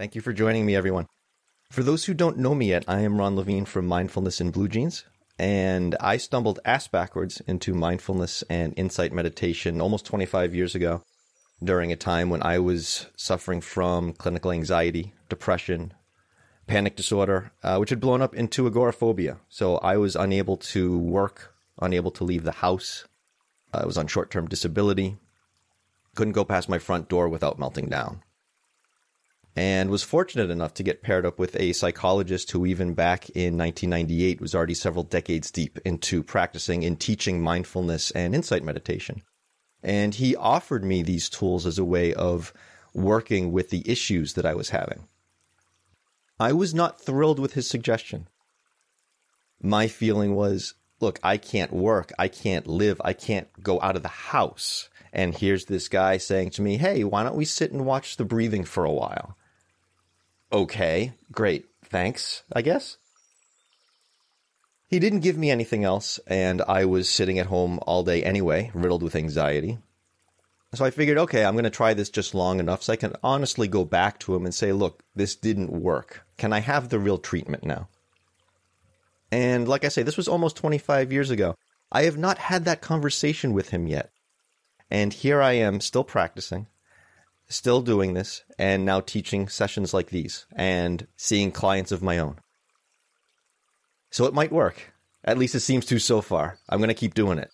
Thank you for joining me, everyone. For those who don't know me yet, I am Ron Levine from Mindfulness in Blue Jeans, and I stumbled ass backwards into mindfulness and insight meditation almost 25 years ago during a time when I was suffering from clinical anxiety, depression, panic disorder, which had blown up into agoraphobia. So I was unable to work, unable to leave the house. I was on short-term disability, couldn't go past my front door without melting down, and was fortunate enough to get paired up with a psychologist who even back in 1998 was already several decades deep into practicing and teaching mindfulness and insight meditation. And he offered me these tools as a way of working with the issues that I was having. I was not thrilled with his suggestion. My feeling was, look, I can't work, I can't live, I can't go out of the house. And here's this guy saying to me, hey, why don't we sit and watch the breathing for a while? Okay, great, thanks, I guess. He didn't give me anything else, and I was sitting at home all day anyway, riddled with anxiety. So I figured, okay, I'm going to try this just long enough so I can honestly go back to him and say, look, this didn't work. Can I have the real treatment now? And like I say, this was almost 25 years ago. I have not had that conversation with him yet. And here I am still practicing, still doing this, and now teaching sessions like these and seeing clients of my own. So it might work. At least it seems to so far. I'm going to keep doing it.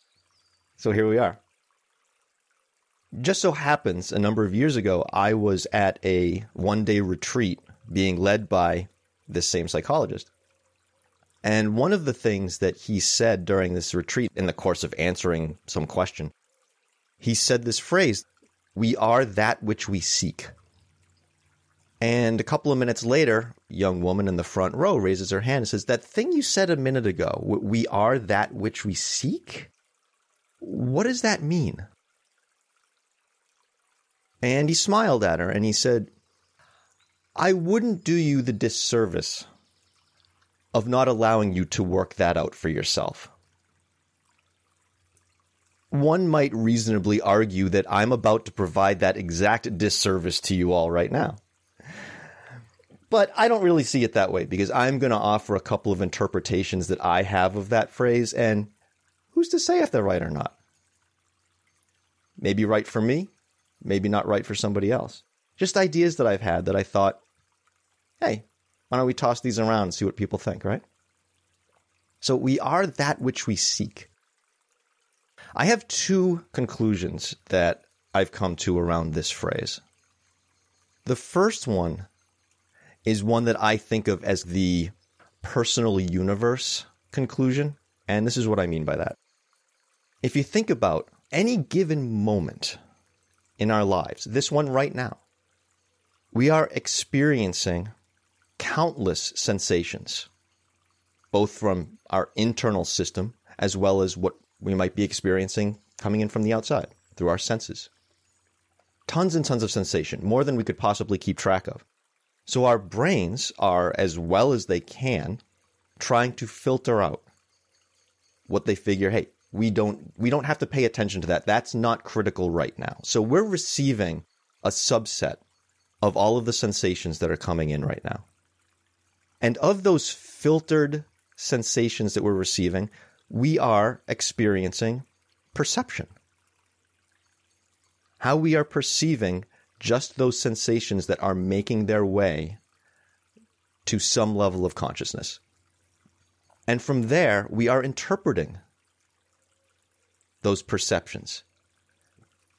So here we are. Just so happens, a number of years ago, I was at a one-day retreat being led by this same psychologist. And one of the things that he said during this retreat, in the course of answering some question, he said this phrase, "We are that which we seek." And a couple of minutes later, a young woman in the front row raises her hand and says, that thing you said a minute ago, we are that which we seek? What does that mean? And he smiled at her and he said, I wouldn't do you the disservice of not allowing you to work that out for yourself. One might reasonably argue that I'm about to provide that exact disservice to you all right now. But I don't really see it that way, because I'm going to offer a couple of interpretations that I have of that phrase, and who's to say if they're right or not? Maybe right for me, maybe not right for somebody else. Just ideas that I've had that I thought, hey, why don't we toss these around and see what people think, right? So we are that which we seek. I have two conclusions that I've come to around this phrase. The first one is one that I think of as the personal universe conclusion. And this is what I mean by that. If you think about any given moment in our lives, this one right now, we are experiencing countless sensations, both from our internal system as well as what we might be experiencing coming in from the outside through our senses. Tons and tons of sensation, more than we could possibly keep track of. So our brains are, as well as they can, trying to filter out what they figure, hey, we don't have to pay attention to that. That's not critical right now. So we're receiving a subset of all of the sensations that are coming in right now. And of those filtered sensations that we're receiving, we are experiencing perception. How we are perceiving just those sensations that are making their way to some level of consciousness. And from there, we are interpreting those perceptions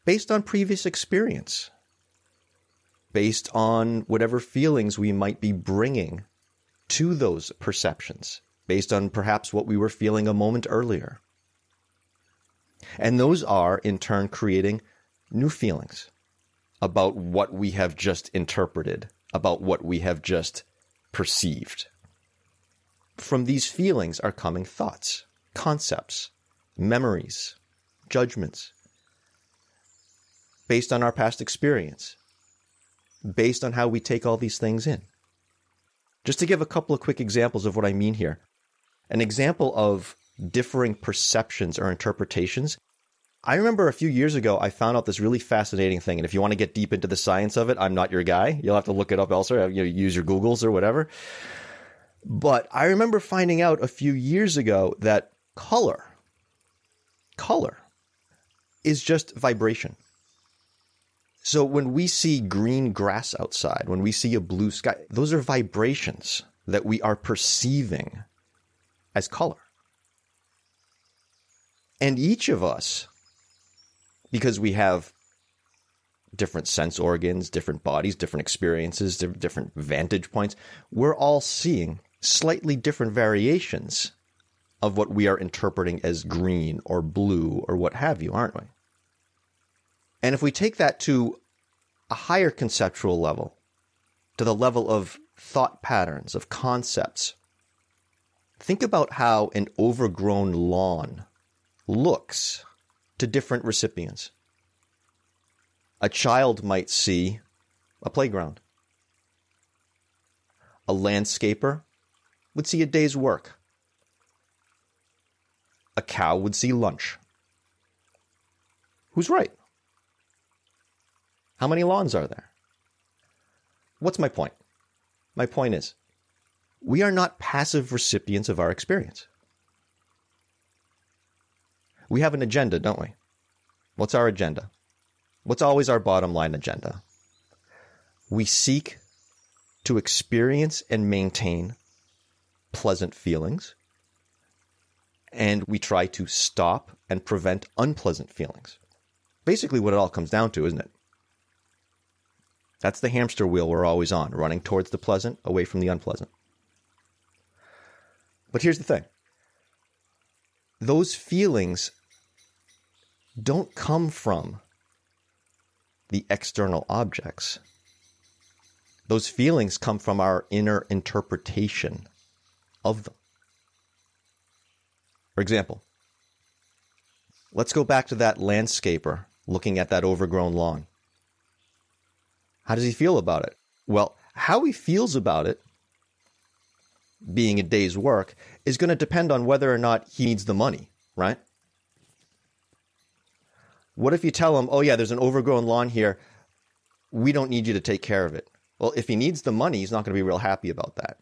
based on previous experience, based on whatever feelings we might be bringing to those perceptions, based on perhaps what we were feeling a moment earlier. And those are, in turn, creating new feelings about what we have just interpreted, about what we have just perceived. From these feelings are coming thoughts, concepts, memories, judgments, based on our past experience, based on how we take all these things in. Just to give a couple of quick examples of what I mean here, an example of differing perceptions or interpretations, I remember a few years ago, I found out this really fascinating thing. And if you want to get deep into the science of it, I'm not your guy. You'll have to look it up elsewhere. You know, use your Googles or whatever. But I remember finding out a few years ago that color is just vibration. So when we see green grass outside, when we see a blue sky, those are vibrations that we are perceiving as color. And each of us, because we have different sense organs, different bodies, different experiences, different vantage points, we're all seeing slightly different variations of what we are interpreting as green or blue or what have you, aren't we? And if we take that to a higher conceptual level, to the level of thought patterns, of concepts, think about how an overgrown lawn looks to different recipients. A child might see a playground. A landscaper would see a day's work. A cow would see lunch. Who's right? How many lawns are there? What's my point? My point is, we are not passive recipients of our experience. We have an agenda, don't we? What's our agenda? What's always our bottom line agenda? We seek to experience and maintain pleasant feelings, and we try to stop and prevent unpleasant feelings. Basically what it all comes down to, isn't it? That's the hamster wheel we're always on, running towards the pleasant, away from the unpleasant. But here's the thing. Those feelings don't come from the external objects. Those feelings come from our inner interpretation of them. For example, let's go back to that landscaper looking at that overgrown lawn. How does he feel about it? Well, how he feels about it being a day's work is going to depend on whether or not he needs the money, right? What if you tell him, oh yeah, there's an overgrown lawn here. We don't need you to take care of it. Well, if he needs the money, he's not going to be real happy about that.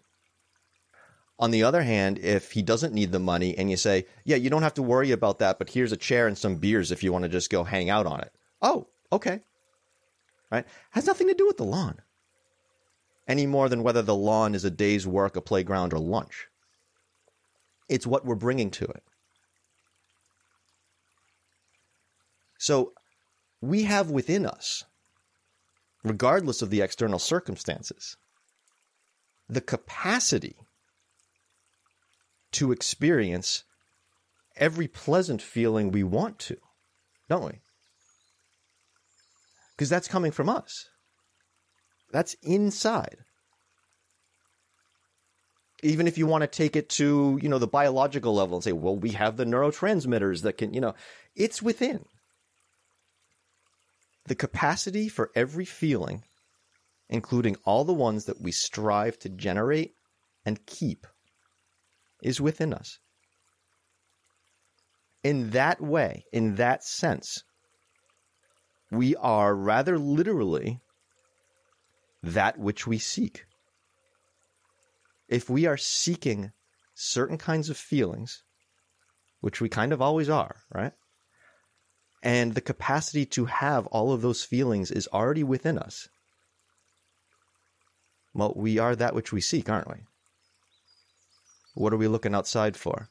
On the other hand, if he doesn't need the money and you say, yeah, you don't have to worry about that, but here's a chair and some beers if you want to just go hang out on it. Oh, okay. Right? Has nothing to do with the lawn any more than whether the lawn is a day's work, a playground, or lunch. It's what we're bringing to it. So we have within us, regardless of the external circumstances, the capacity to experience every pleasant feeling we want to, don't we? Because that's coming from us. That's inside. Even if you want to take it to, you know, the biological level and say, well, we have the neurotransmitters that can, you know, it's within. The capacity for every feeling, including all the ones that we strive to generate and keep, is within us. In that way, in that sense, we are rather literally that which we seek. If we are seeking certain kinds of feelings, which we kind of always are, right? And the capacity to have all of those feelings is already within us. Well, we are that which we seek, aren't we? What are we looking outside for?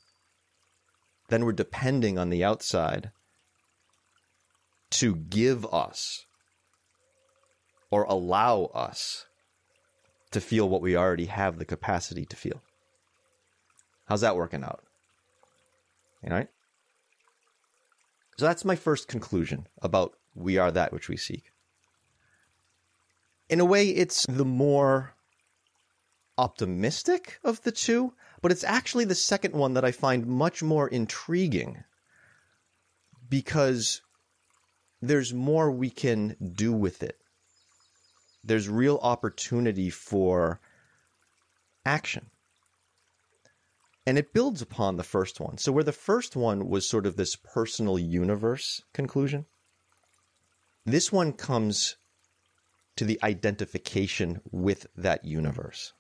Then we're depending on the outside to give us or allow us to feel what we already have the capacity to feel. How's that working out? All right. So that's my first conclusion about we are that which we seek. In a way, it's the more optimistic of the two, but it's actually the second one that I find much more intriguing because there's more we can do with it. There's real opportunity for action. And it builds upon the first one. So where the first one was sort of this personal universe conclusion, this one comes to the identification with that universe.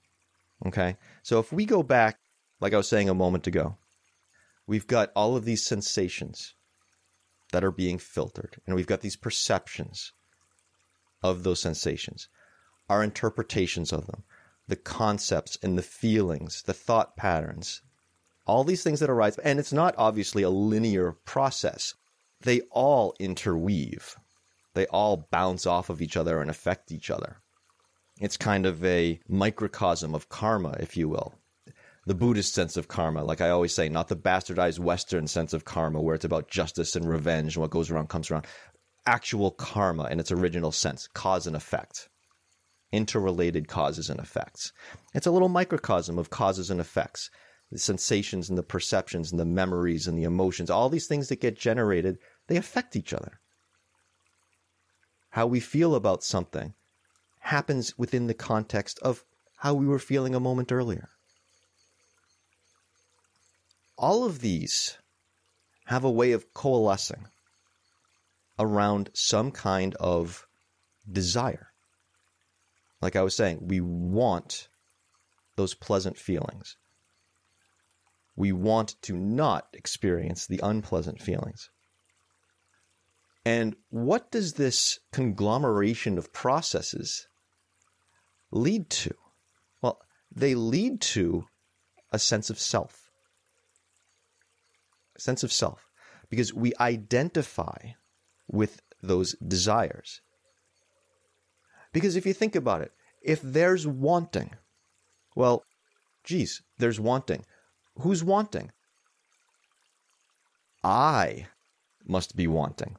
Okay? So if we go back, like I was saying a moment ago, we've got all of these sensations that are being filtered, and we've got these perceptions of those sensations, our interpretations of them, the concepts and the feelings, the thought patterns, all these things that arise. And it's not obviously a linear process. They all interweave. They all bounce off of each other and affect each other. It's kind of a microcosm of karma, if you will. The Buddhist sense of karma, like I always say, not the bastardized Western sense of karma where it's about justice and revenge and what goes around comes around. Actual karma in its original sense, cause and effect, interrelated causes and effects. It's a little microcosm of causes and effects, the sensations and the perceptions and the memories and the emotions, all these things that get generated, they affect each other. How we feel about something happens within the context of how we were feeling a moment earlier. All of these have a way of coalescing around some kind of desire. Like I was saying, we want those pleasant feelings. We want to not experience the unpleasant feelings. And what does this conglomeration of processes lead to? Well, they lead to a sense of self. A sense of self. Because we identify with those desires. Because if you think about it, if there's wanting, well, geez, there's wanting. Who's wanting? I must be wanting.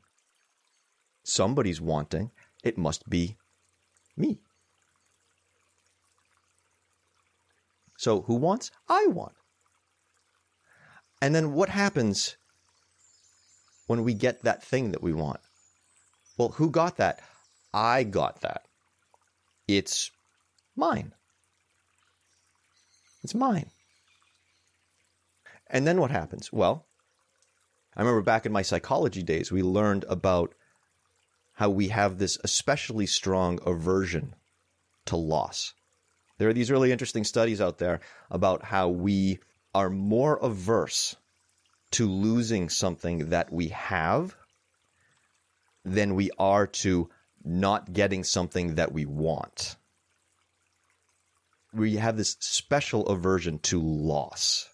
Somebody's wanting. It must be me. So who wants? I want. And then what happens when we get that thing that we want? Well, who got that? I got that. It's mine. It's mine. And then what happens? Well, I remember back in my psychology days, we learned about how we have this especially strong aversion to loss. There are these really interesting studies out there about how we are more averse to losing something that we have than we are to not getting something that we want. We have this special aversion to loss,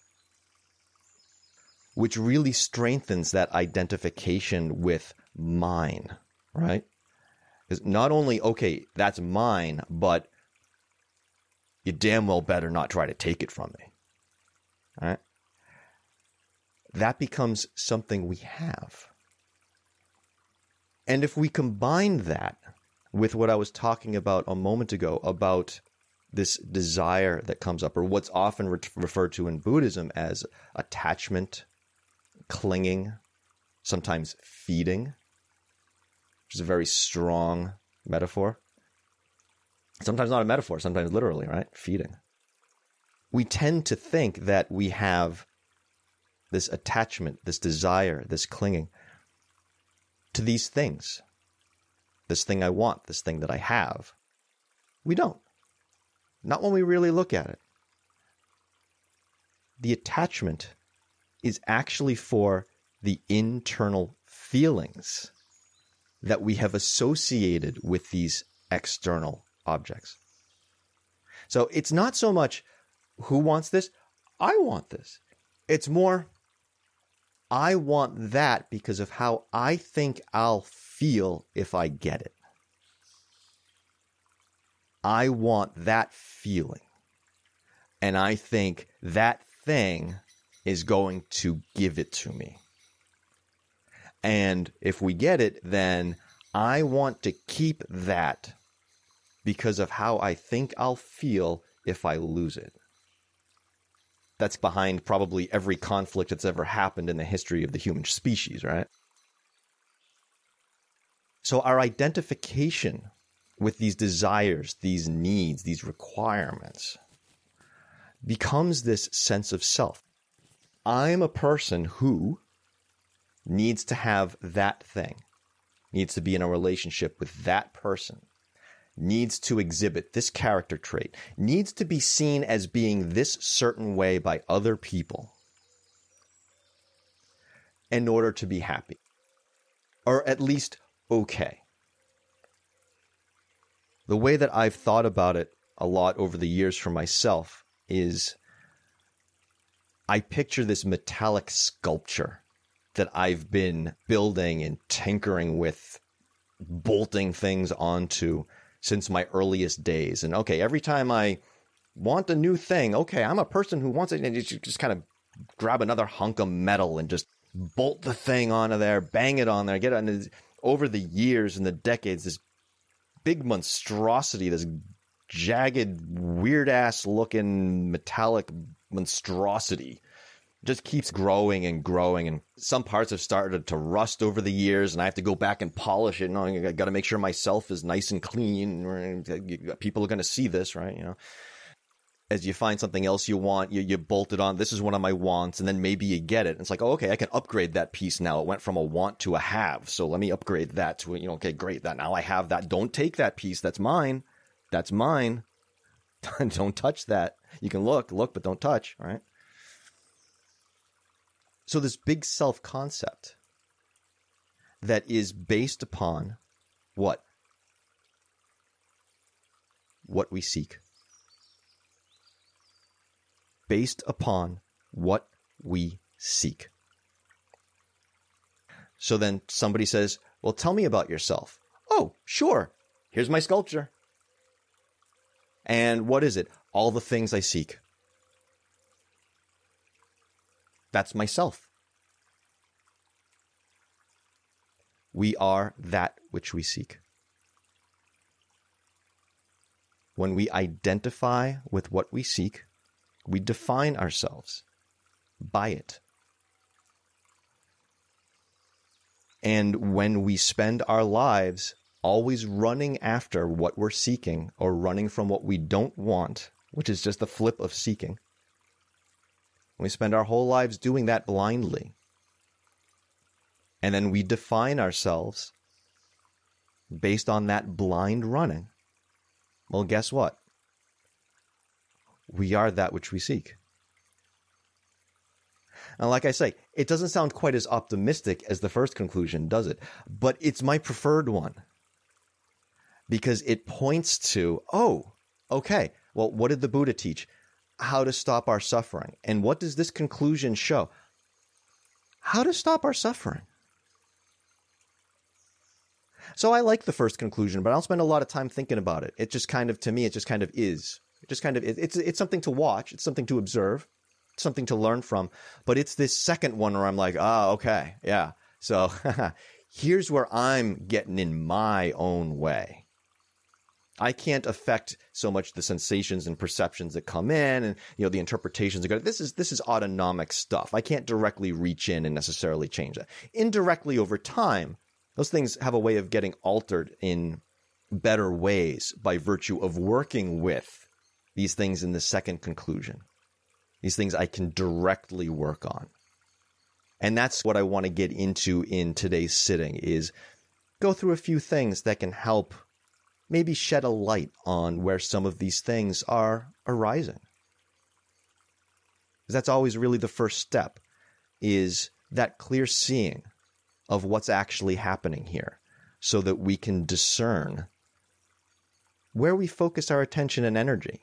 which really strengthens that identification with mine. Right? Because not only, okay, that's mine, but you damn well better not try to take it from me. All right? That becomes something we have. And if we combine that with what I was talking about a moment ago about this desire that comes up, or what's often referred to in Buddhism as attachment, clinging, sometimes feeding, which is a very strong metaphor. Sometimes not a metaphor, sometimes literally, right? Feeding. We tend to think that we have this attachment, this desire, this clinging to these things. This thing I want, this thing that I have. We don't. Not when we really look at it. The attachment is actually for the internal feelings that we have associated with these external objects. So it's not so much who wants this, I want this. It's more, I want that because of how I think I'll feel if I get it. I want that feeling. And I think that thing is going to give it to me. And if we get it, then I want to keep that because of how I think I'll feel if I lose it. That's behind probably every conflict that's ever happened in the history of the human species, right? So our identification with these desires, these needs, these requirements becomes this sense of self. I'm a person who needs to have that thing, needs to be in a relationship with that person, needs to exhibit this character trait, needs to be seen as being this certain way by other people in order to be happy, or at least okay. The way that I've thought about it a lot over the years for myself is I picture this metallic sculpture that I've been building and tinkering with, bolting things onto since my earliest days. And okay, every time I want a new thing, okay, I'm a person who wants it, and you just kind of grab another hunk of metal and just bolt the thing onto there, bang it on there, get it on. Over the years and the decades, this big monstrosity, this jagged, weird-ass looking metallic monstrosity just keeps growing and growing, and some parts have started to rust over the years, and I have to go back and polish it, and I got to make sure myself is nice and clean. People are going to see this, right? You know, as you find something else you want, you bolt it on. This is one of my wants, and then maybe you get it. And it's like, oh, okay, I can upgrade that piece now. It went from a want to a have, so let me upgrade that to, you know, okay, great, that now I have that. Don't take that piece. That's mine. That's mine. Don't touch that. You can look, but don't touch, right? So this big self-concept that is based upon what? What we seek. Based upon what we seek. So then somebody says, well, tell me about yourself. Oh, sure. Here's my sculpture. And what is it? All the things I seek. That's myself. We are that which we seek. When we identify with what we seek, we define ourselves by it. And when we spend our lives always running after what we're seeking, or running from what we don't want, which is just the flip of seeking, we spend our whole lives doing that blindly. And then we define ourselves based on that blind running. Well, guess what? We are that which we seek. And like I say, it doesn't sound quite as optimistic as the first conclusion, does it? But it's my preferred one, because it points to, oh, okay, well, what did the Buddha teach? How to stop our suffering. And what does this conclusion show? How to stop our suffering. So I like the first conclusion, but I don't spend a lot of time thinking about it. It just kind of, to me, it just kind of is. It just kind of is. It's something to watch. It's something to observe. It's something to learn from. But it's this second one where I'm like, ah, oh, okay, yeah. So here's where I'm getting in my own way. I can't affect so much the sensations and perceptions that come in, and you know, the interpretations that go. This is autonomic stuff. I can't directly reach in and necessarily change that. Indirectly over time, those things have a way of getting altered in better ways by virtue of working with these things in the second conclusion. These things I can directly work on. And that's what I want to get into in today's sitting, is go through a few things that can help maybe shed a light on where some of these things are arising. Because that's always really the first step, is that clear seeing of what's actually happening here, so that we can discern where we focus our attention and energy.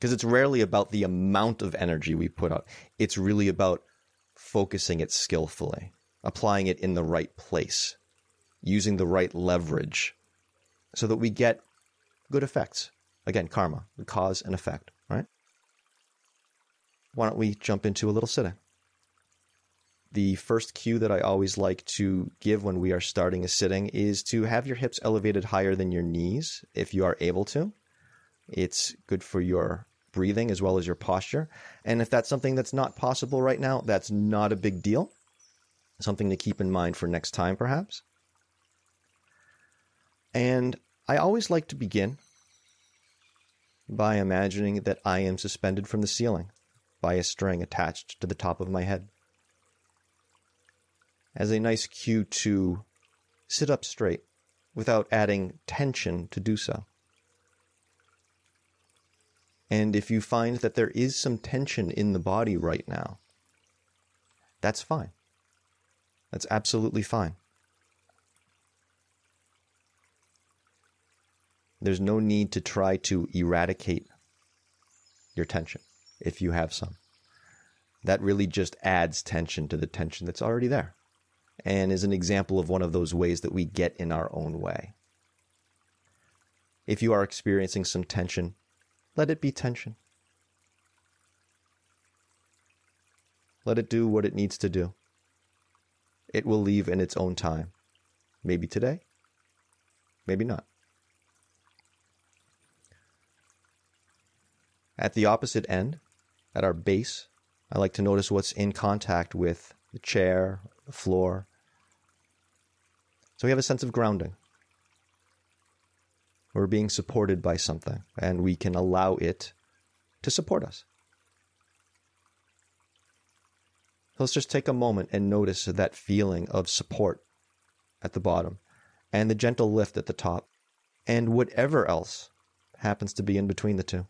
Because it's rarely about the amount of energy we put out. It's really about focusing it skillfully, applying it in the right place, using the right leverage, so that we get good effects. Again, karma, the cause and effect, right? Why don't we jump into a little sitting? The first cue that I always like to give when we are starting a sitting is to have your hips elevated higher than your knees, if you are able to. It's good for your breathing as well as your posture. And if that's something that's not possible right now, that's not a big deal. Something to keep in mind for next time, perhaps. And I always like to begin by imagining that I am suspended from the ceiling by a string attached to the top of my head. As a nice cue to sit up straight without adding tension to do so. And if you find that there is some tension in the body right now, that's fine. That's absolutely fine. There's no need to try to eradicate your tension if you have some. That really just adds tension to the tension that's already there, and is an example of one of those ways that we get in our own way. If you are experiencing some tension, let it be tension. Let it do what it needs to do. It will leave in its own time. Maybe today, maybe not. At the opposite end, at our base, I like to notice what's in contact with the chair, the floor. So we have a sense of grounding. We're being supported by something, and we can allow it to support us. So let's just take a moment and notice that feeling of support at the bottom, and the gentle lift at the top, and whatever else happens to be in between the two.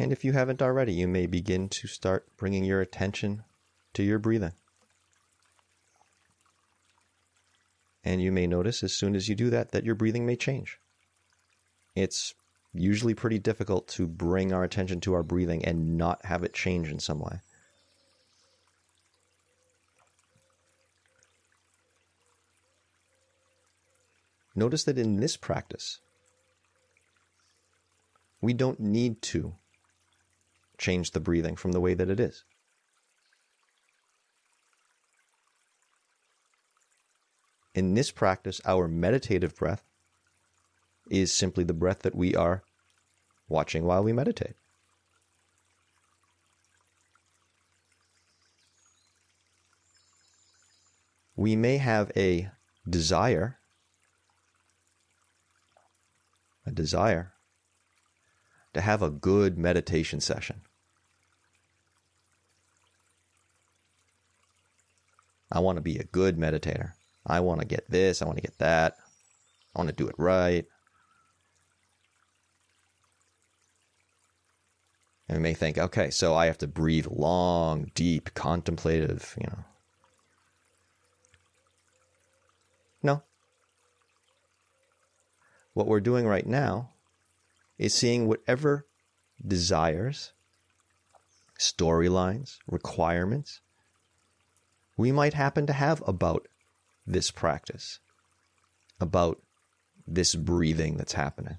And if you haven't already, you may begin to start bringing your attention to your breathing. And you may notice as soon as you do that, that your breathing may change. It's usually pretty difficult to bring our attention to our breathing and not have it change in some way. Notice that in this practice, we don't need to change the breathing from the way that it is. In this practice, our meditative breath is simply the breath that we are watching while we meditate. We may have a desire to have a good meditation session. I want to be a good meditator. I want to get this. I want to get that. I want to do it right. And we may think, okay, so I have to breathe long, deep, contemplative, No. What we're doing right now is seeing whatever desires, storylines, requirements we might happen to have about this practice, about this breathing that's happening.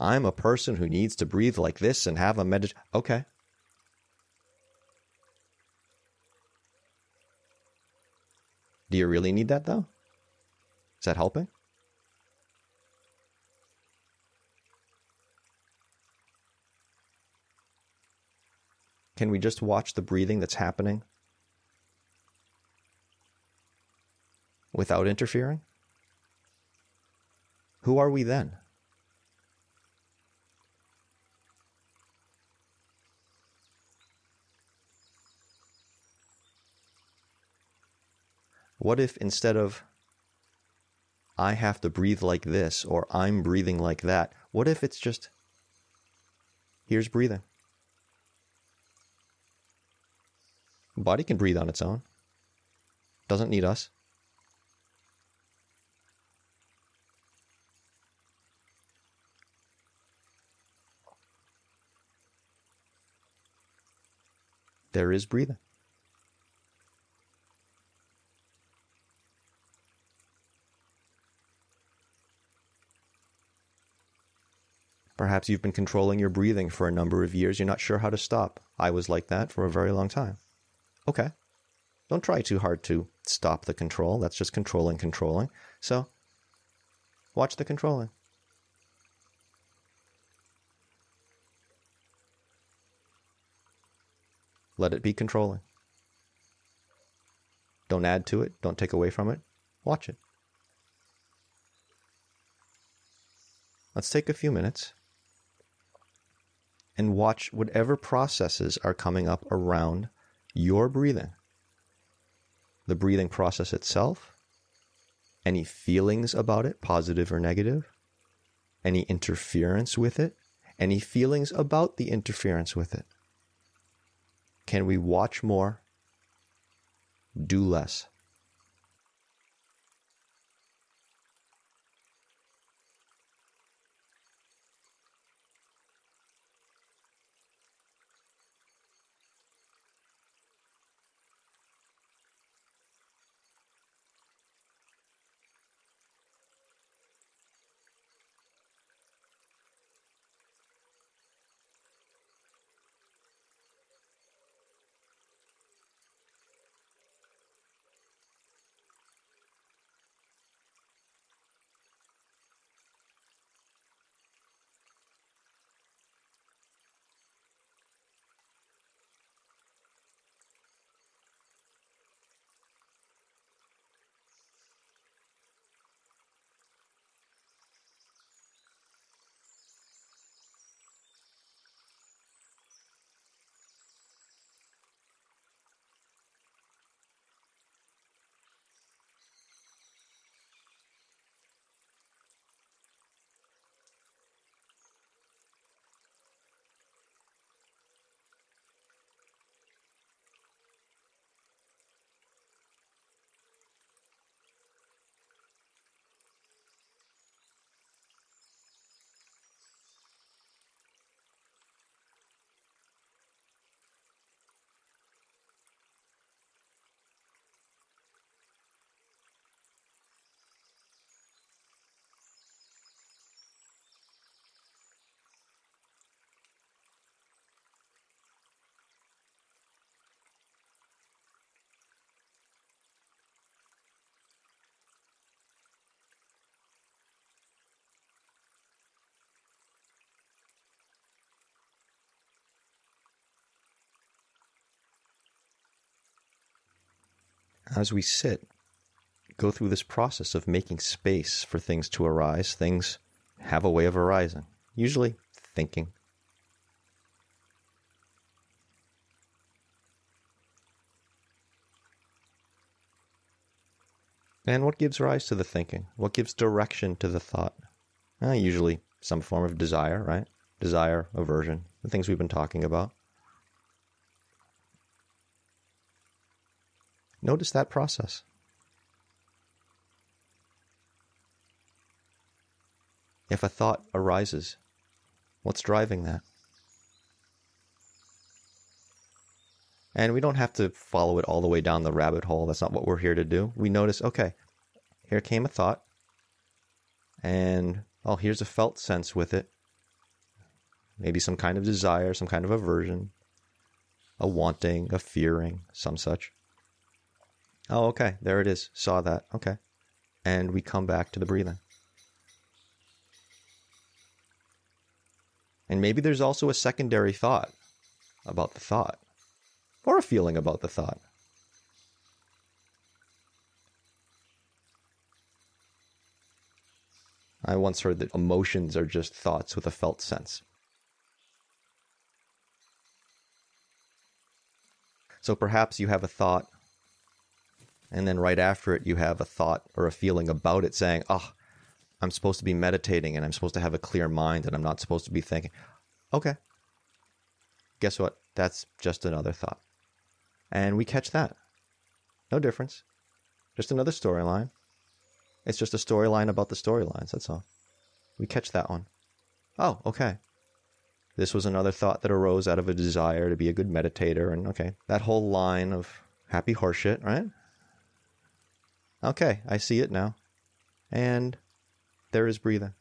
I'm a person who needs to breathe like this and have a meditation. Okay. Do you really need that though? Is that helping? Can we just watch the breathing that's happening without interfering? Who are we then? What if instead of I have to breathe like this, or I'm breathing like that. What if it's just, here's breathing. The body can breathe on its own. Doesn't need us. There is breathing. Perhaps you've been controlling your breathing for a number of years. You're not sure how to stop. I was like that for a very long time. Okay. Don't try too hard to stop the control. That's just controlling. So watch the controlling. Let it be controlling. Don't add to it. Don't take away from it. Watch it. Let's take a few minutes and watch whatever processes are coming up around your breathing. The breathing process itself, any feelings about it, positive or negative, any interference with it, any feelings about the interference with it. Can we watch more, do less? As we sit, go through this process of making space for things to arise. Things have a way of arising, usually thinking. And what gives rise to the thinking? What gives direction to the thought? Usually some form of desire, right? Desire, aversion, the things we've been talking about. Notice that process. If a thought arises, what's driving that? And we don't have to follow it all the way down the rabbit hole. That's not what we're here to do. We notice, okay, here came a thought, and here's a felt sense with it. Maybe some kind of desire, some kind of aversion, a wanting, a fearing, some such. Oh, okay. There it is. Saw that. Okay. And we come back to the breathing. And maybe there's also a secondary thought about the thought, or a feeling about the thought. I once heard that emotions are just thoughts with a felt sense. So perhaps you have a thought, and then right after it, you have a thought or a feeling about it saying, I'm supposed to be meditating and I'm supposed to have a clear mind and I'm not supposed to be thinking. Okay. Guess what? That's just another thought. and we catch that. No difference. Just another storyline. It's just a storyline about the storylines, that's all. We catch that one. Oh, okay. This was another thought that arose out of a desire to be a good meditator, and okay, that whole line of happy horseshit, right? Okay, I see it now. And there is breathing.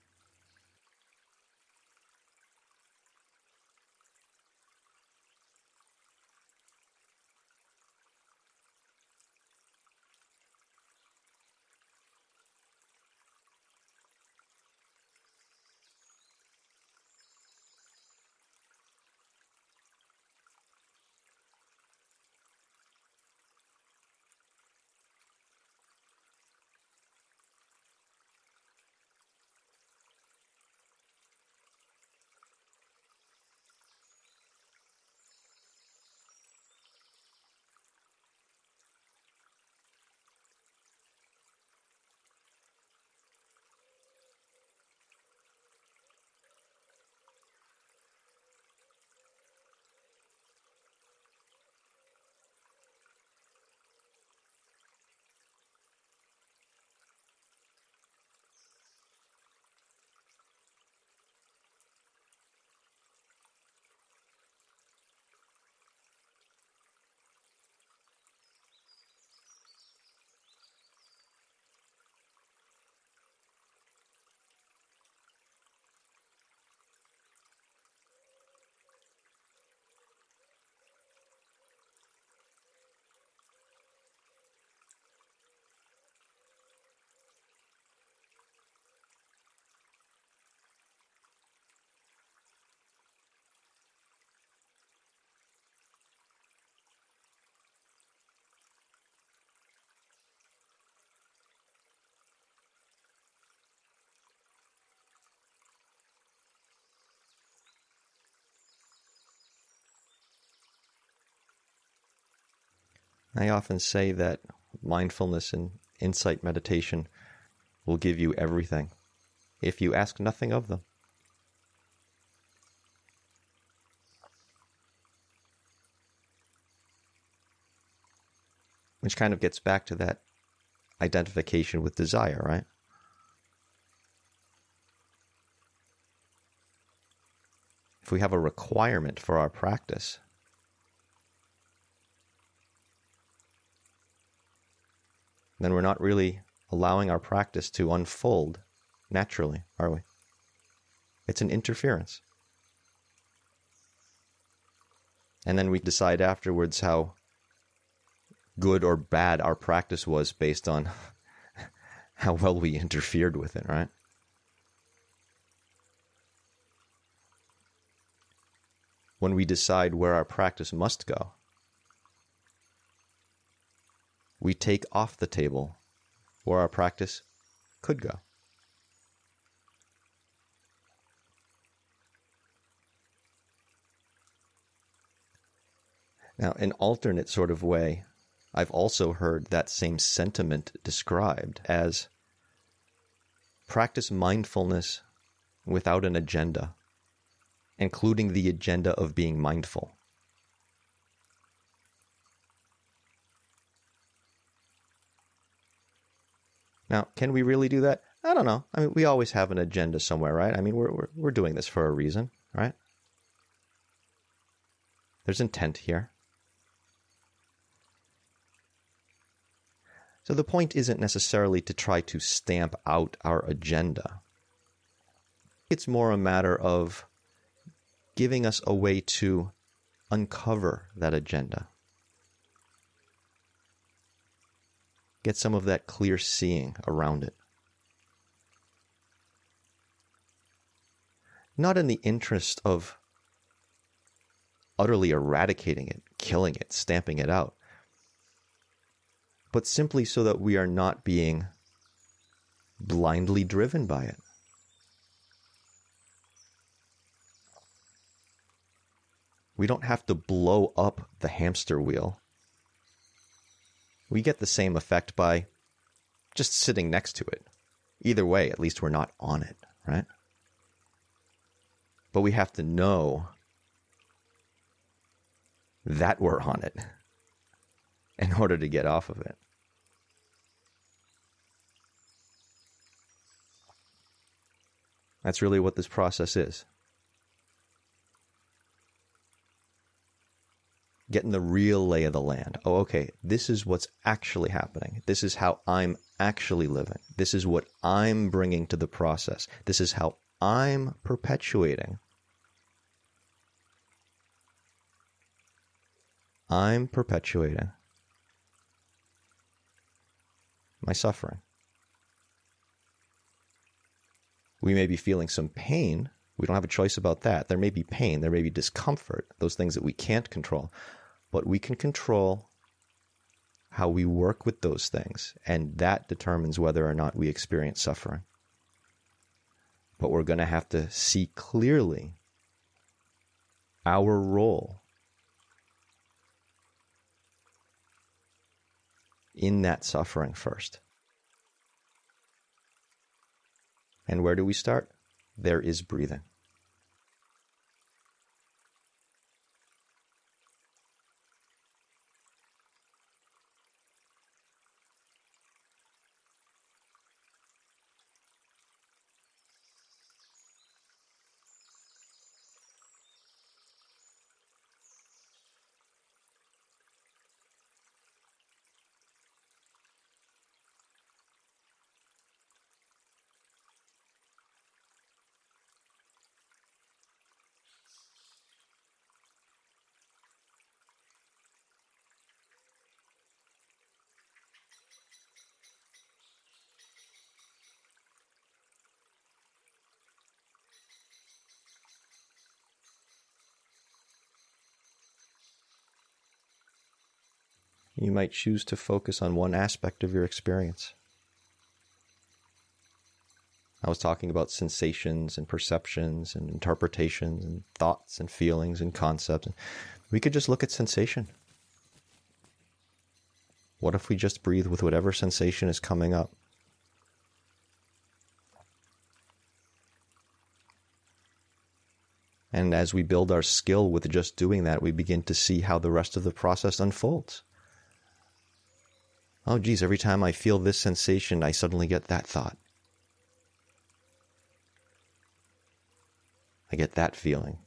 I often say that mindfulness and insight meditation will give you everything if you ask nothing of them. Which kind of gets back to that identification with desire, right? If we have a requirement for our practice, then we're not really allowing our practice to unfold naturally, are we? It's an interference. And then we decide afterwards how good or bad our practice was based on how well we interfered with it, right? When we decide where our practice must go, we take off the table where our practice could go. Now, an alternate sort of way, I've also heard that same sentiment described as practice mindfulness without an agenda, including the agenda of being mindful. Now, can we really do that? I don't know. I mean, we always have an agenda somewhere, right? I mean, we're doing this for a reason, right? There's intent here. So the point isn't necessarily to try to stamp out our agenda. It's more a matter of giving us a way to uncover that agenda. Get some of that clear seeing around it. Not in the interest of utterly eradicating it, killing it, stamping it out, but simply so that we are not being blindly driven by it. We don't have to blow up the hamster wheel. We get the same effect by just sitting next to it. Either way, at least we're not on it, right? But we have to know that we're on it. in order to get off of it. That's really what this process is. Getting the real lay of the land. Oh, okay, this is what's actually happening. This is how I'm actually living. This is what I'm bringing to the process. This is how I'm perpetuating. I'm perpetuating my suffering. We may be feeling some pain. We don't have a choice about that. There may be pain. There may be discomfort, those things that we can't control. But we can control how we work with those things, and that determines whether or not we experience suffering. But we're going to have to see clearly our role in that suffering first. And where do we start? There is breathing. You might choose to focus on one aspect of your experience. I was talking about sensations and perceptions and interpretations and thoughts and feelings and concepts. We could just look at sensation. What if we just breathe with whatever sensation is coming up? And as we build our skill with just doing that, we begin to see how the rest of the process unfolds. Oh, geez, every time I feel this sensation, I suddenly get that thought. I get that feeling.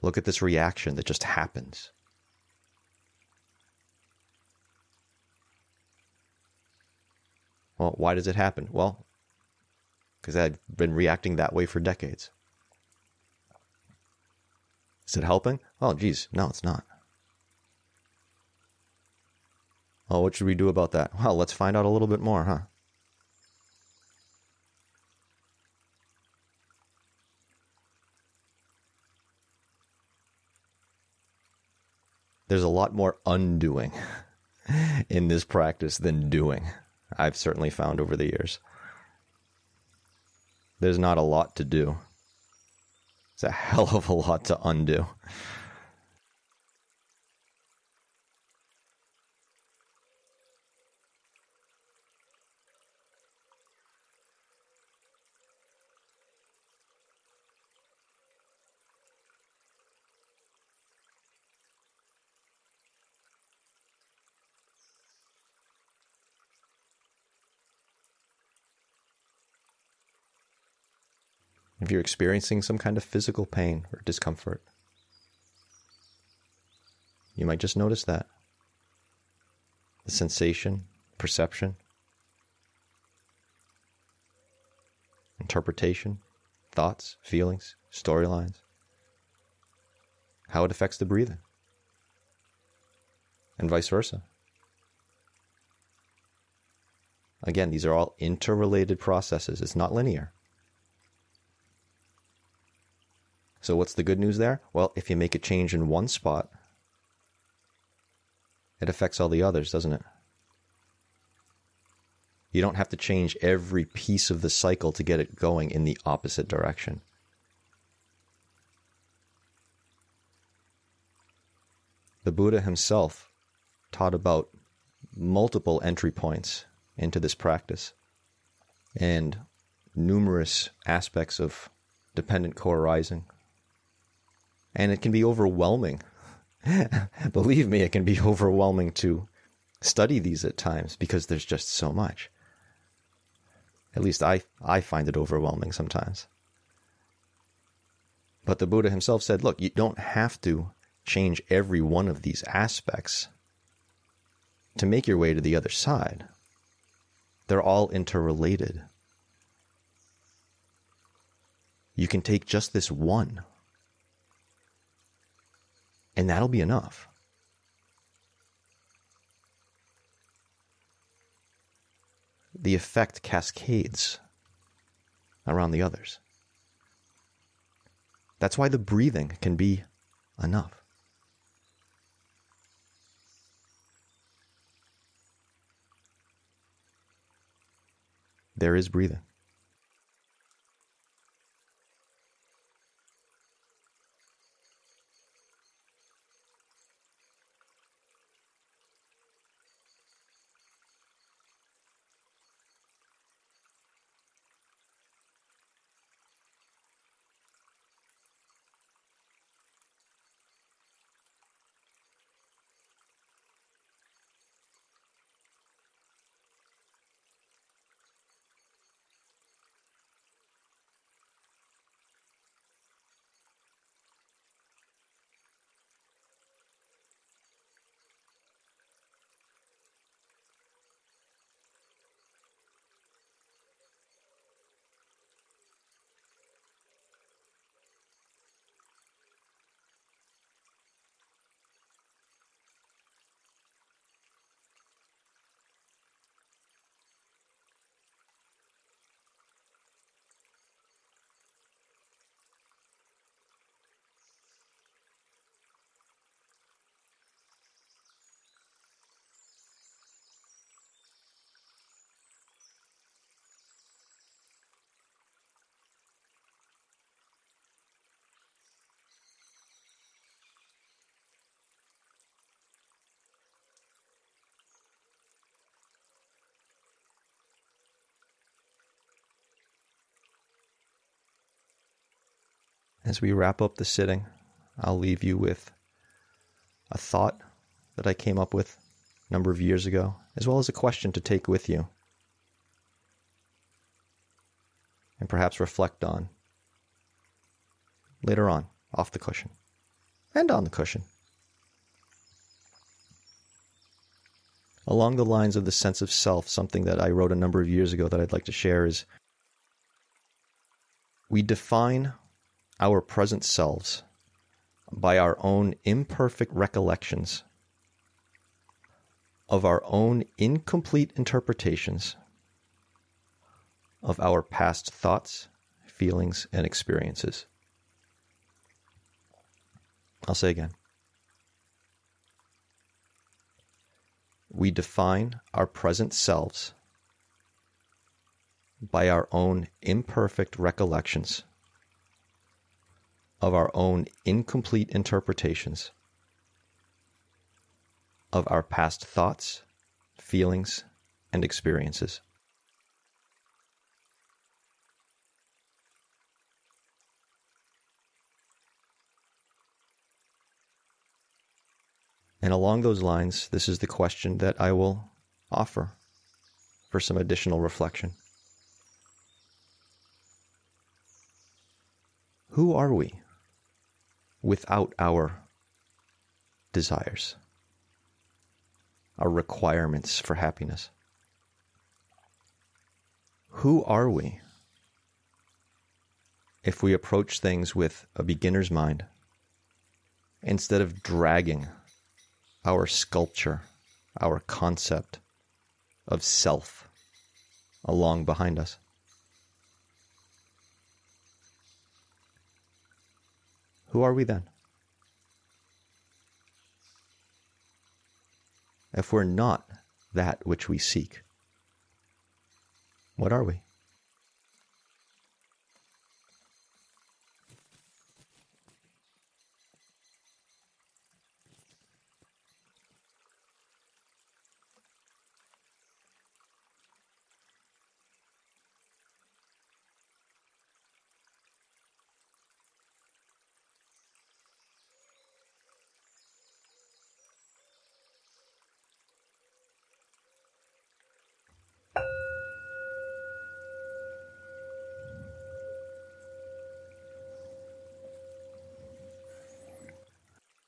Look at this reaction that just happens. Well, why does it happen? Well, because I've been reacting that way for decades. Is it helping? Oh, geez, no, it's not. Oh, what should we do about that? Well, let's find out a little bit more, huh? There's a lot more undoing in this practice than doing, I've certainly found over the years. There's not a lot to do. It's a hell of a lot to undo. If you're experiencing some kind of physical pain or discomfort, you might just notice that. The sensation, perception, interpretation, thoughts, feelings, storylines, how it affects the breathing, and vice versa. Again, these are all interrelated processes. It's not linear. So what's the good news there? Well, if you make a change in one spot, it affects all the others, doesn't it? You don't have to change every piece of the cycle to get it going in the opposite direction. The Buddha himself taught about multiple entry points into this practice and numerous aspects of dependent core arising. And it can be overwhelming Believe me, it can be overwhelming to study these at times because there's just so much. At least I find it overwhelming sometimes. But the Buddha himself said, look, you don't have to change every one of these aspects to make your way to the other side. They're all interrelated. You can take just this one, and that'll be enough. The effect cascades around the others. That's why the breathing can be enough. There is breathing. As we wrap up the sitting, I'll leave you with a thought that I came up with a number of years ago, as well as a question to take with you and perhaps reflect on later on, off the cushion and on the cushion. Along the lines of the sense of self, something that I wrote a number of years ago that I'd like to share is we define our present selves by our own imperfect recollections of our own incomplete interpretations of our past thoughts, feelings, and experiences. I'll say again. We define our present selves by our own imperfect recollections of our own incomplete interpretations of our past thoughts, feelings, and experiences. And along those lines, this is the question that I will offer for some additional reflection. Who are we without our desires, our requirements for happiness? Who are we if we approach things with a beginner's mind instead of dragging our sculpture, our concept of self along behind us? Who are we then? If we're not that which we seek, what are we?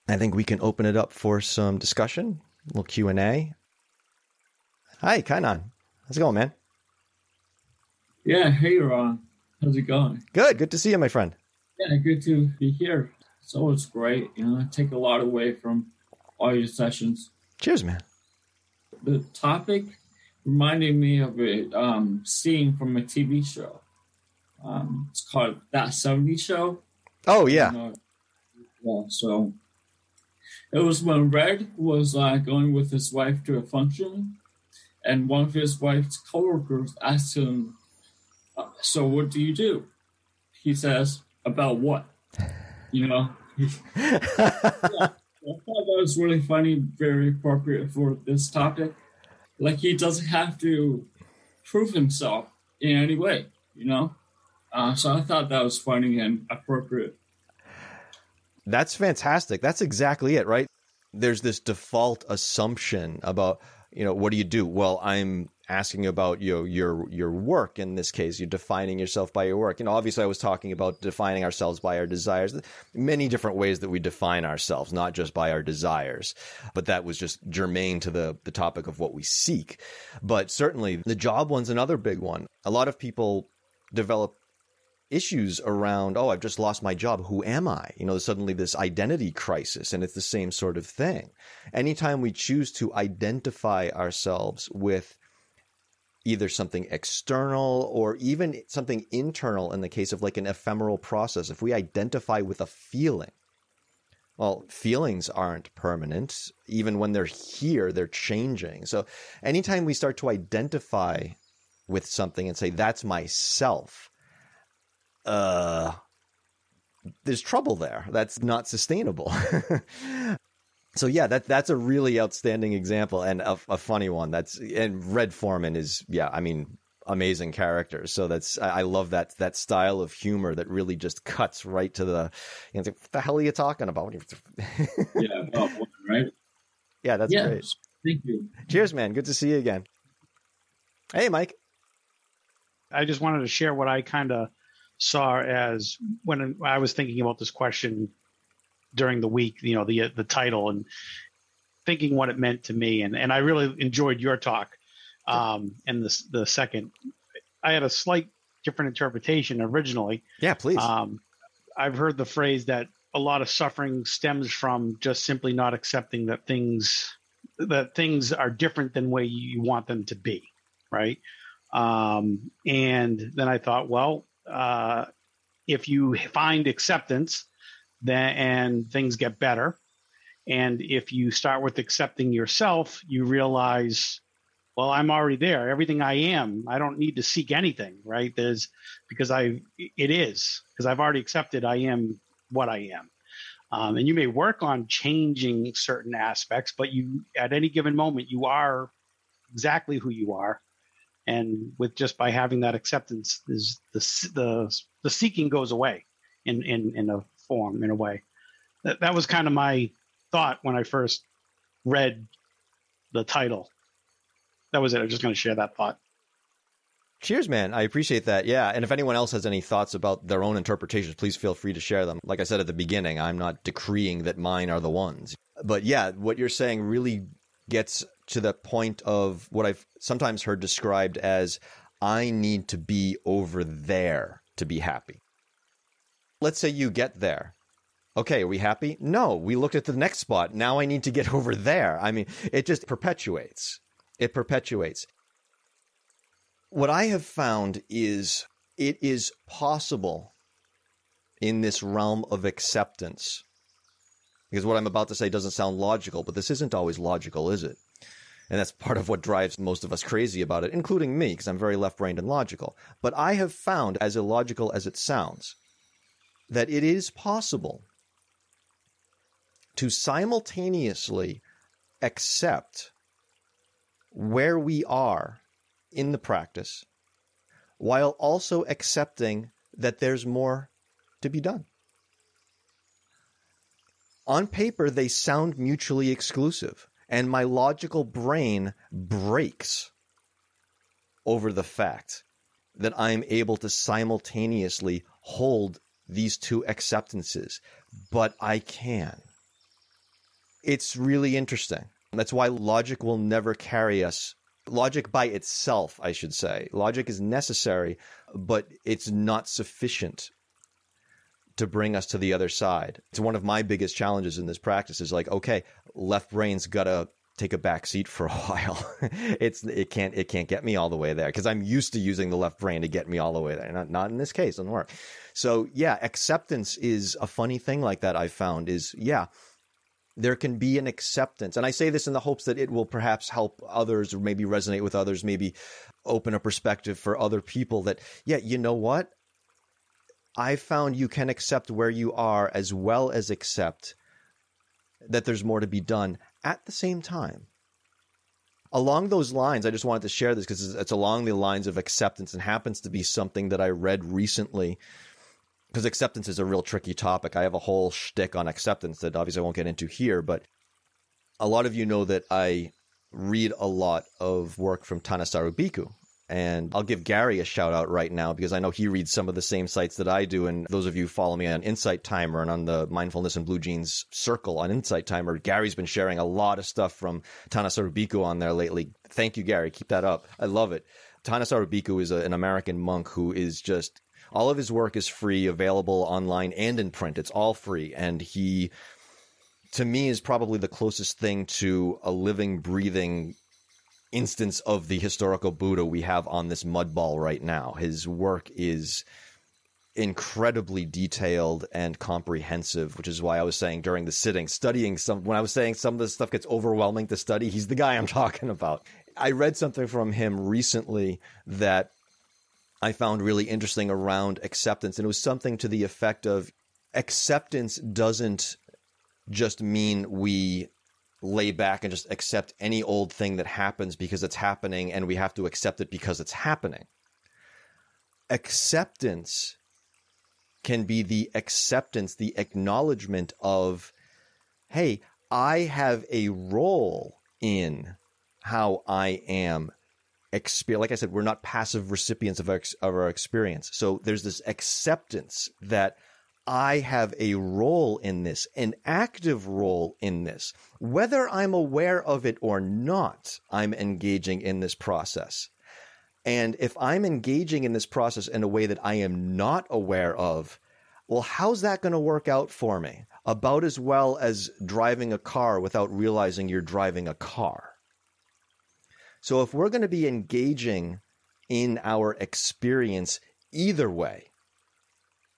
I think we can open it up for some discussion, a little Q&A. Hi, Kainan. How's it going, man? Yeah, hey, Ron. How's it going? Good. Good to see you, my friend. Yeah, good to be here. It's always great. You know, I take a lot away from all your sessions. Cheers, man. The topic reminded me of a scene from a TV show. It's called That 70s Show. Oh, yeah. So it was when Red was going with his wife to a function, and one of his wife's coworkers asked him, so what do you do? He says, about what? You know? Yeah. I thought that was really funny, very appropriate for this topic. Like, he doesn't have to prove himself in any way, you know? So I thought that was funny and appropriate. That's fantastic. That's exactly it, right? There's this default assumption about, you know, what do you do? Well, I'm asking about your work in this case. You're defining yourself by your work. You know, obviously I was talking about defining ourselves by our desires. Many different ways that we define ourselves, not just by our desires. But that was just germane to the topic of what we seek. But certainly the job one's another big one. A lot of people develop issues around, oh, I've just lost my job. Who am I? You know, suddenly this identity crisis, and it's the same sort of thing. Anytime we choose to identify ourselves with either something external or even something internal, in the case of like an ephemeral process, if we identify with a feeling, well, feelings aren't permanent. Even when they're here, they're changing. So anytime we start to identify with something and say, that's myself, there's trouble there. That's not sustainable. So yeah, that's a really outstanding example and a funny one. And Red Forman is, yeah, I mean, amazing character. So I love that style of humor that really just cuts right to the, you know, it's like, what the hell are you talking about? Yeah, about one, right? Yeah, that's great. Thank you. Cheers, man. Good to see you again. Hey, Mike. I just wanted to share what I kind of saw as when I was thinking about this question during the week, you know, the title and thinking what it meant to me. And I really enjoyed your talk. And the second, I had a slight different interpretation originally. Yeah, please. I've heard the phrase that a lot of suffering stems from just simply not accepting that things are different than the way you want them to be. Right. And then I thought, well, if you find acceptance, then things get better. And if you start with accepting yourself, you realize, well, I'm already there. Everything I am, I don't need to seek anything, right? Because I've already accepted I am what I am. And you may work on changing certain aspects, but you, at any given moment, you are exactly who you are. And with just by having that acceptance, is the seeking goes away in a form, in a way. That was kind of my thought when I first read the title. That was it. I was just going to share that thought. Cheers, man. I appreciate that. Yeah. And if anyone else has any thoughts about their own interpretations, please feel free to share them. Like I said at the beginning, I'm not decreeing that mine are the ones. But yeah, what you're saying really gets to the point of what I've sometimes heard described as, I need to be over there to be happy. Let's say you get there. Okay, are we happy? No, we looked at the next spot. Now I need to get over there. I mean, it just perpetuates. It perpetuates. What I have found is it is possible in this realm of acceptance, because what I'm about to say doesn't sound logical, but this isn't always logical, is it? And that's part of what drives most of us crazy about it, including me, because I'm very left-brained and logical. But I have found, as illogical as it sounds, that it is possible to simultaneously accept where we are in the practice, while also accepting that there's more to be done. On paper, they sound mutually exclusive. And my logical brain breaks over the fact that I'm able to simultaneously hold these two acceptances, but I can. It's really interesting. That's why logic will never carry us. Logic by itself, I should say. Logic is necessary, but it's not sufficient to bring us to the other side. It's one of my biggest challenges in this practice is like, okay, left brain's got to take a back seat for a while. It can't get me all the way there because I'm used to using the left brain to get me all the way there. Not in this case, it doesn't work. So yeah, acceptance is a funny thing like that I've found is, yeah, there can be an acceptance. And I say this in the hopes that it will perhaps help others or maybe resonate with others, maybe open a perspective for other people that, yeah, you know what? I found you can accept where you are as well as accept that there's more to be done at the same time. Along those lines, I just wanted to share this because it's along the lines of acceptance and happens to be something that I read recently. Because acceptance is a real tricky topic. I have a whole shtick on acceptance that obviously I won't get into here, but a lot of you know that I read a lot of work from Thanissaro Bhikkhu. And I'll give Gary a shout out right now because I know he reads some of the same sites that I do. And those of you who follow me on Insight Timer and on the Mindfulness in Blue Jeans circle on Insight Timer, Gary's been sharing a lot of stuff from Thanissaro Bhikkhu on there lately. Thank you, Gary. Keep that up. I love it. Thanissaro Bhikkhu is an American monk who is just... all of his work is free, available online and in print. It's all free. And he, to me, is probably the closest thing to a living, breathing instance of the historical Buddha we have on this mudball right now. His work is incredibly detailed and comprehensive, which is why I was saying during the sitting, when I was saying some of this stuff gets overwhelming to study, he's the guy I'm talking about. I read something from him recently that I found really interesting around acceptance. And it was something to the effect of acceptance doesn't just mean we lay back and just accept any old thing that happens because it's happening and we have to accept it because it's happening. Acceptance can be the acceptance, the acknowledgement of, hey, I have a role in how I am. Like I said, we're not passive recipients of our experience. So there's this acceptance that I have a role in this, an active role in this. Whether I'm aware of it or not, I'm engaging in this process. And if I'm engaging in this process in a way that I am not aware of, well, how's that going to work out for me? About as well as driving a car without realizing you're driving a car. So if we're going to be engaging in our experience either way,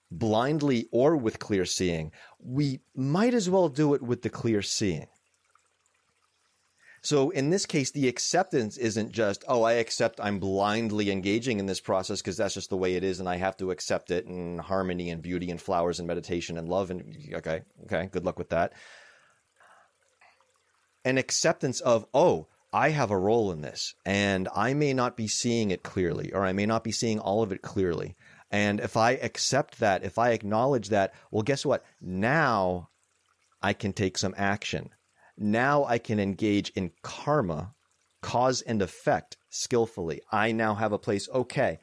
blindly or with clear seeing, we might as well do it with the clear seeing. So in this case, the acceptance isn't just, oh, I accept I'm blindly engaging in this process because that's just the way it is and I have to accept it and harmony and beauty and flowers and meditation and love and okay, good luck with that. An acceptance of, oh, I have a role in this and I may not be seeing it clearly, or I may not be seeing all of it clearly. And if I accept that, if I acknowledge that, well, guess what? Now I can take some action. Now I can engage in karma, cause and effect skillfully. I now have a place. Okay.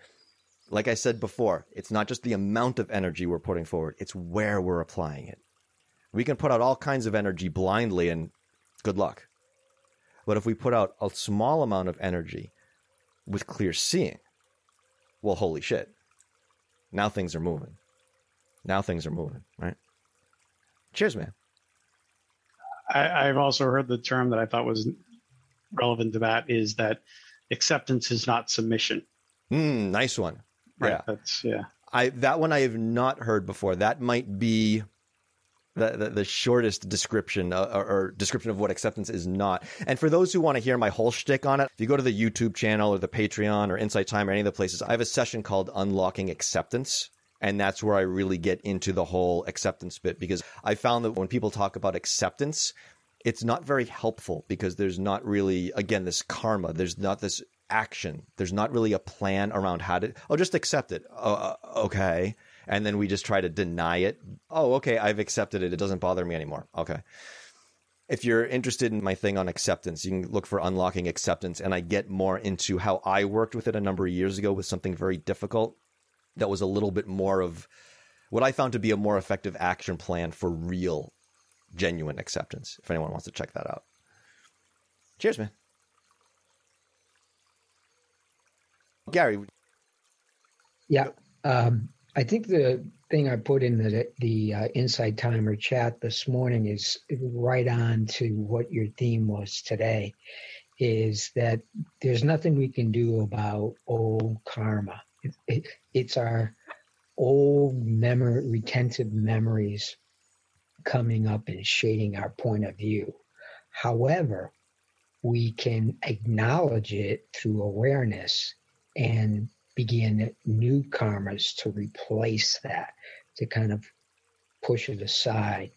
Like I said before, it's not just the amount of energy we're putting forward. It's where we're applying it. We can put out all kinds of energy blindly and good luck. But if we put out a small amount of energy with clear seeing, well, holy shit. Now things are moving. Now things are moving, right? Cheers, man. I've also heard the term that I thought was relevant to that is that acceptance is not submission. Nice one. Right, yeah. That one I have not heard before. That might be... The shortest description or description of what acceptance is not. And for those who want to hear my whole shtick on it, if you go to the YouTube channel or the Patreon or Insight Time or any of the places, I have a session called Unlocking Acceptance. And that's where I really get into the whole acceptance bit, because I found that when people talk about acceptance, it's not very helpful because there's not really, again, this karma. There's not this action. There's not really a plan around how to, oh, just accept it. Okay. And then we just try to deny it. Oh, okay, I've accepted it. It doesn't bother me anymore. Okay. If you're interested in my thing on acceptance, you can look for Unlocking Acceptance. And I get more into how I worked with it a number of years ago with something very difficult that was a little bit more of what I found to be a more effective action plan for real genuine acceptance, if anyone wants to check that out. Cheers, man. Gary. Yeah. I think the thing I put in the Insight Timer chat this morning is right on to what your theme was today, is that there's nothing we can do about old karma. It's our old retentive memories coming up and shading our point of view. However, we can acknowledge it through awareness and begin new karmas to replace that, to kind of push it aside.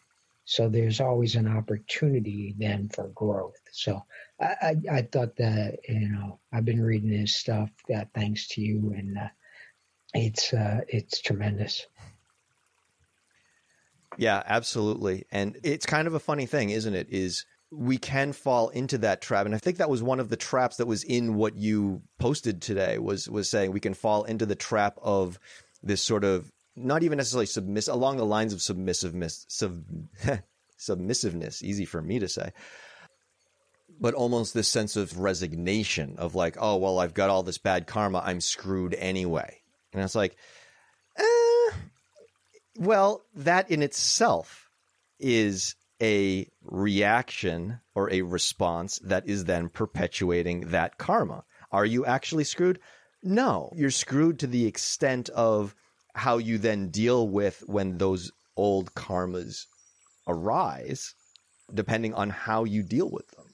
So there's always an opportunity then for growth. So I thought that, I've been reading his stuff, thanks to you, and it's tremendous. Yeah, absolutely. And it's kind of a funny thing, isn't it? Is we can fall into that trap. And I think that was one of the traps that was in what you posted today, was saying we can fall into the trap of this sort of, not even necessarily submissive, along the lines of submissiveness, easy for me to say, but almost this sense of resignation of like, oh, well, I've got all this bad karma, I'm screwed anyway. And it's like, well, that in itself is a reaction or a response that is then perpetuating that karma. Are you actually screwed? No, you're screwed to the extent of how you then deal with when those old karmas arise, depending on how you deal with them.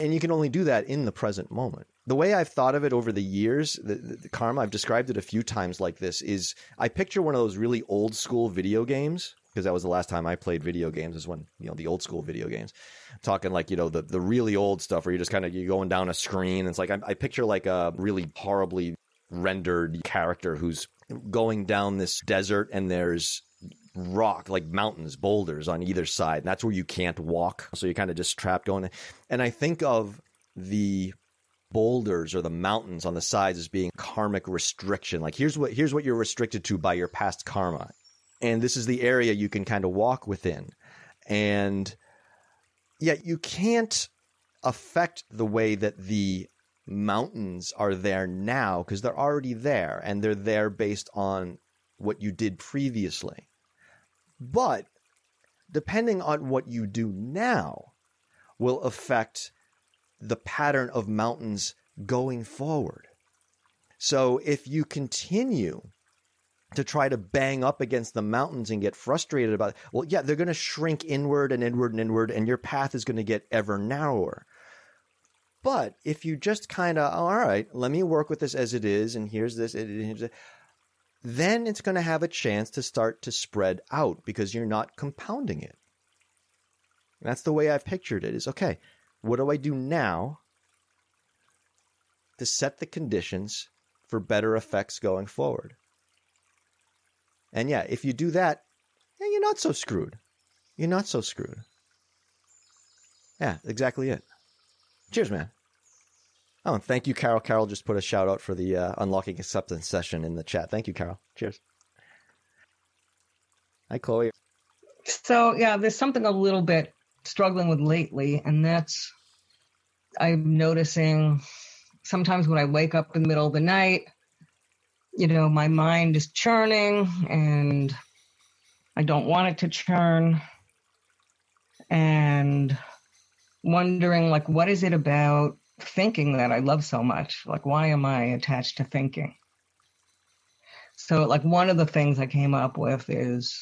And you can only do that in the present moment. The way I've thought of it over the years, the karma, I've described it a few times like this, is I picture one of those really old school video games, because that was the last time I played video games, is when, the old school video games. I'm talking like, the really old stuff where you're just kind of, you're going down a screen. And it's like, I picture like a really horribly rendered character who's going down this desert, and there's rock, like mountains, boulders on either side. And that's where you can't walk. So you're kind of just trapped going. And I think of the boulders or the mountains on the sides as being karmic restriction. Like here's what you're restricted to by your past karma. And this is the area you can kind of walk within. And yet you can't affect the way that the mountains are there now, because they're already there, and they're there based on what you did previously. But depending on what you do now will affect the pattern of mountains going forward. So if you continue to try to bang up against the mountains and get frustrated about it, well, yeah, they're going to shrink inward and inward and inward, and your path is going to get ever narrower. But if you just kind of, all right, let me work with this as it is, and here's this, then it's going to have a chance to start to spread out because you're not compounding it. And that's the way I've pictured it, is, okay, what do I do now to set the conditions for better effects going forward? And yeah, if you do that, yeah, you're not so screwed. You're not so screwed. Yeah, exactly it. Cheers, man. Oh, and thank you, Carol. Carol just put a shout out for the Unlocking Acceptance session in the chat. Thank you, Carol. Cheers. Hi, Chloe. So yeah, there's something a little bit struggling with lately, and that's I'm noticing sometimes when I wake up in the middle of the night, my mind is churning and I don't want it to churn, and wondering like, what is it about thinking that I love so much? Like, why am I attached to thinking? So like one of the things I came up with is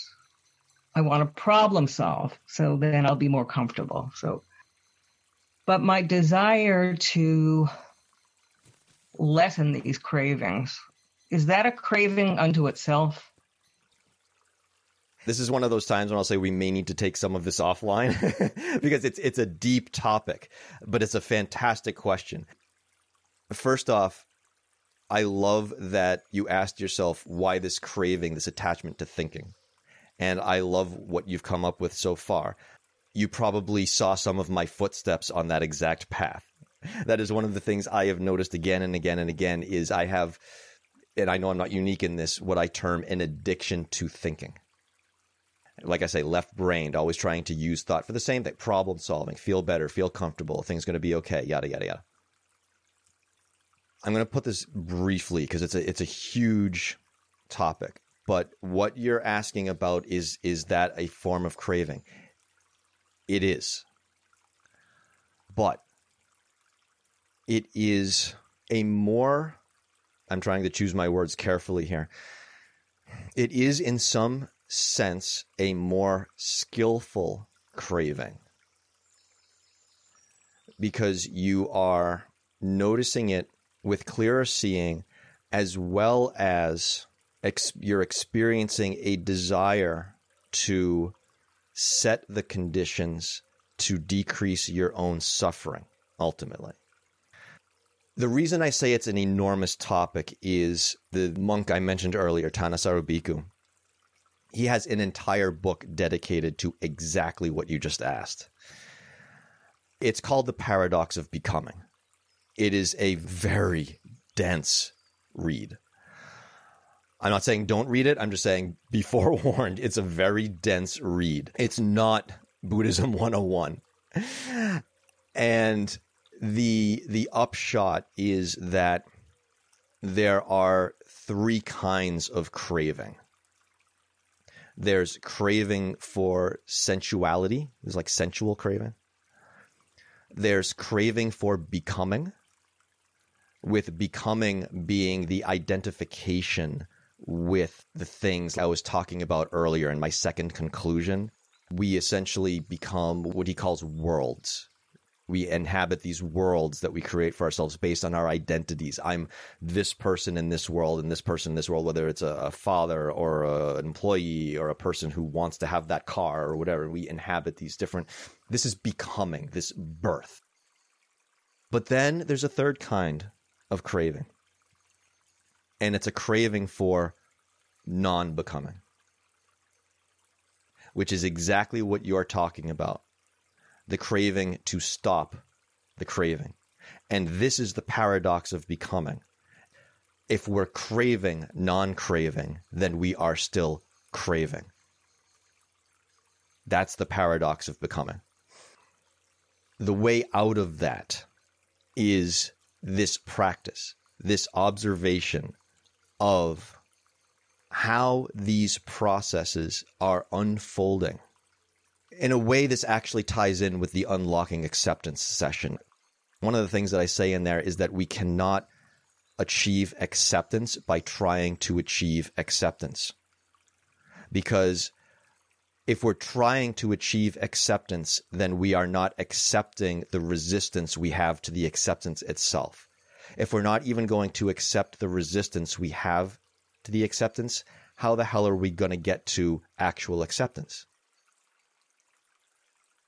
I want to problem solve, so then I'll be more comfortable. But my desire to lessen these cravings, is that a craving unto itself? This is one of those times when I'll say we may need to take some of this offline because it's a deep topic, but it's a fantastic question. First off, I love that you asked yourself why this craving, this attachment to thinking. And I love what you've come up with so far. You probably saw some of my footsteps on that exact path. That is one of the things I have noticed again and again and again, is I have, and I know I'm not unique in this, what I term an addiction to thinking. like I say, left-brained, always trying to use thought for the same thing, problem-solving, feel better, feel comfortable, things going to be okay, yada, yada, yada. I'm going to put this briefly because it's a huge topic, but what you're asking about is that a form of craving? It is. But it is a more, I'm trying to choose my words carefully here. It is in some sense a more skillful craving because you are noticing it with clearer seeing, as well as you're experiencing a desire to set the conditions to decrease your own suffering, ultimately. The reason I say it's an enormous topic is the monk I mentioned earlier, Thanissaro Bhikkhu. He has an entire book dedicated to exactly what you just asked. It's called The Paradox of Becoming. It is a very dense read. I'm not saying don't read it. I'm just saying be forewarned. It's a very dense read. It's not Buddhism 101. And the upshot is that there are three kinds of craving. There's craving for sensuality. There's like sensual craving. There's craving for becoming, with becoming being the identification with the things I was talking about earlier in my second conclusion. We essentially become what he calls worlds. We inhabit these worlds that we create for ourselves based on our identities. I'm this person in this world and this person in this world, whether it's a father or an employee or a person who wants to have that car or whatever. We inhabit these different, this is becoming, this birth. But then there's a third kind of craving. And it's a craving for non-becoming, which is exactly what you're talking about. The craving to stop the craving. And this is the paradox of becoming. If we're craving non-craving, then we are still craving. That's the paradox of becoming. The way out of that is this practice, this observation of how these processes are unfolding. In a way, this actually ties in with the Unlocking Acceptance session. One of the things that I say in there is that we cannot achieve acceptance by trying to achieve acceptance. Because if we're trying to achieve acceptance, then we are not accepting the resistance we have to the acceptance itself. If we're not even going to accept the resistance we have to the acceptance, how the hell are we going to get to actual acceptance?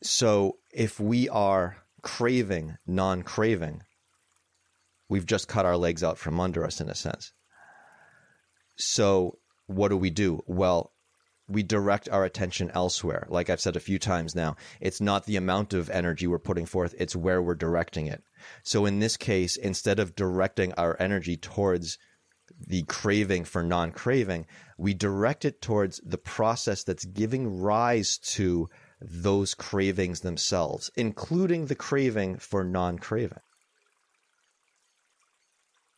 So if we are craving non-craving, we've just cut our legs out from under us in a sense. So what do? Well, we direct our attention elsewhere. Like I've said a few times now, it's not the amount of energy we're putting forth, it's where we're directing it. So in this case, instead of directing our energy towards the craving for non-craving, we direct it towards the process that's giving rise to those cravings themselves, including the craving for non-craving.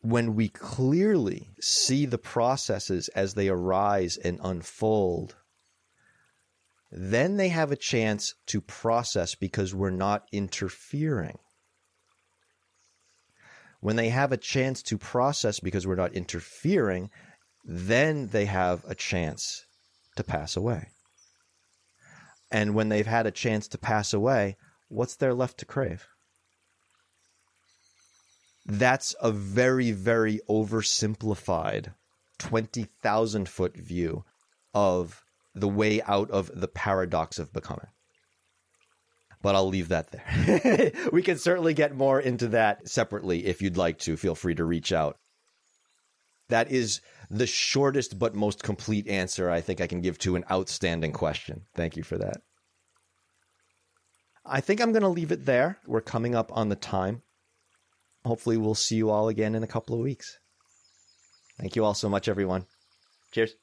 When we clearly see the processes as they arise and unfold, then they have a chance to process because we're not interfering. When they have a chance to process because we're not interfering, then they have a chance to pass away. And when they've had a chance to pass away, what's there left to crave? That's a very, very oversimplified 20,000-foot view of the way out of the paradox of becoming. But I'll leave that there. We can certainly get more into that separately if you'd like to. Feel free to reach out. That is the shortest but most complete answer I think I can give to an outstanding question. Thank you for that. I think I'm going to leave it there. We're coming up on the time. Hopefully we'll see you all again in a couple of weeks. Thank you all so much, everyone. Cheers.